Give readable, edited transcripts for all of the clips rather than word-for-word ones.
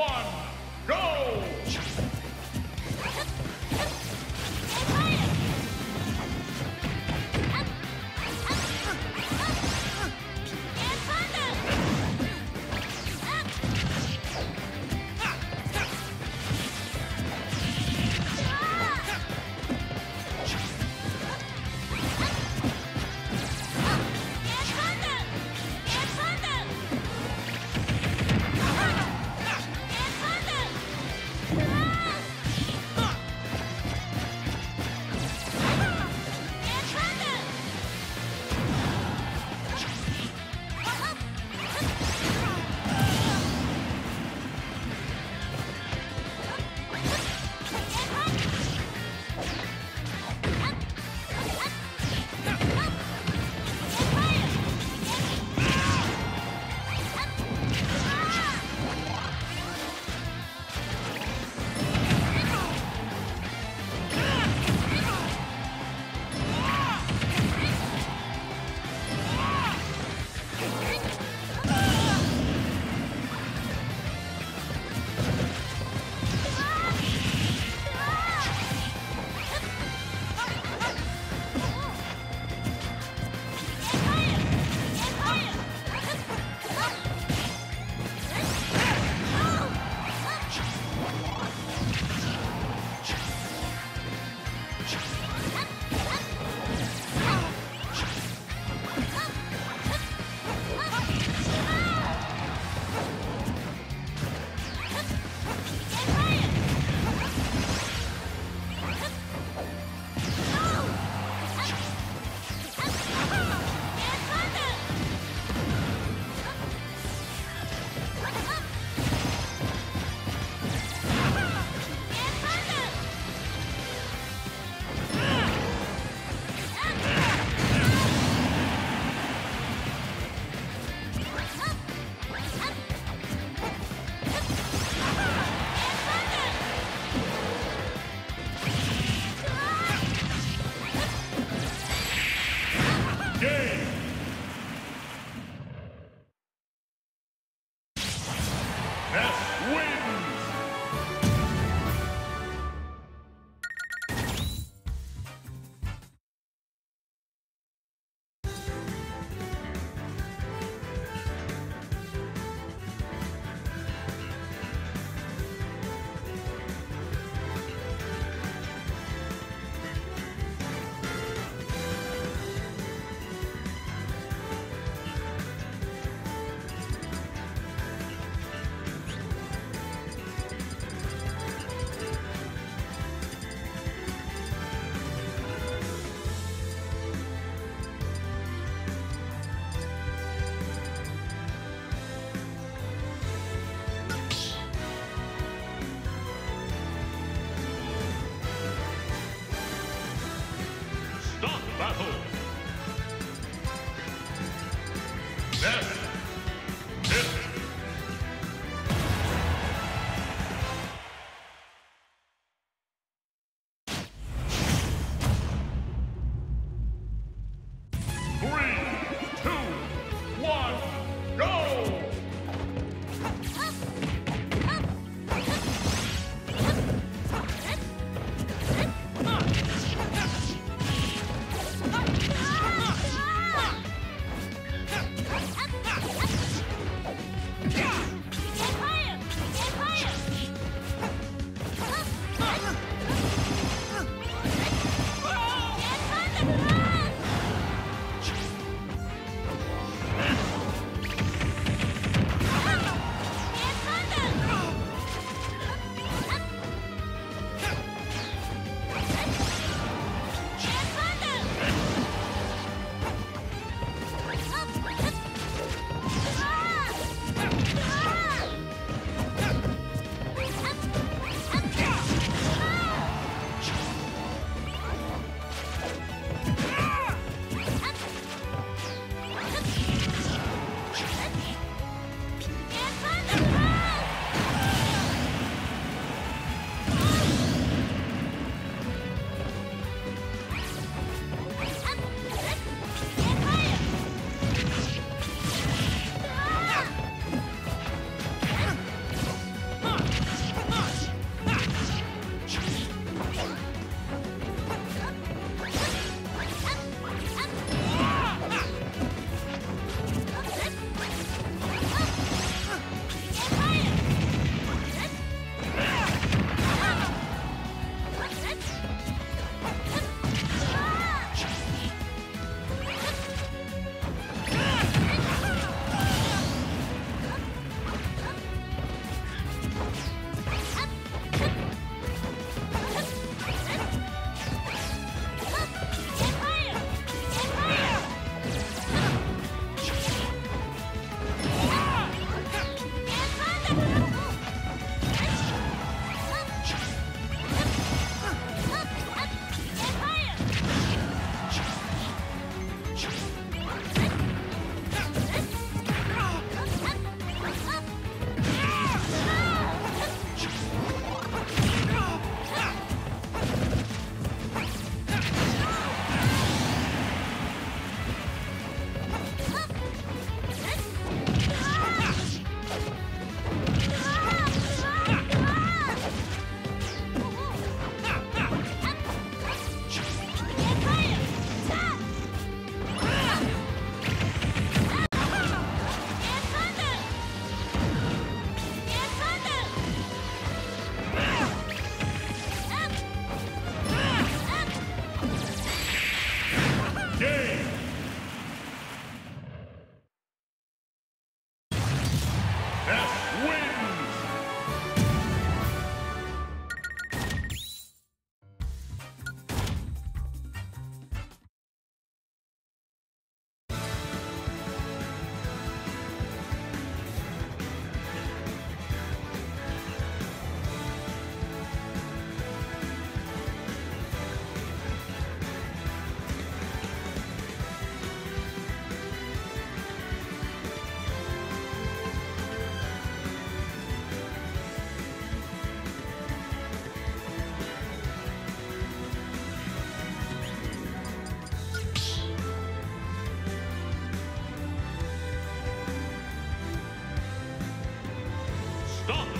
one, go!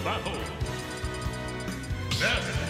battle. Death.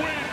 Win!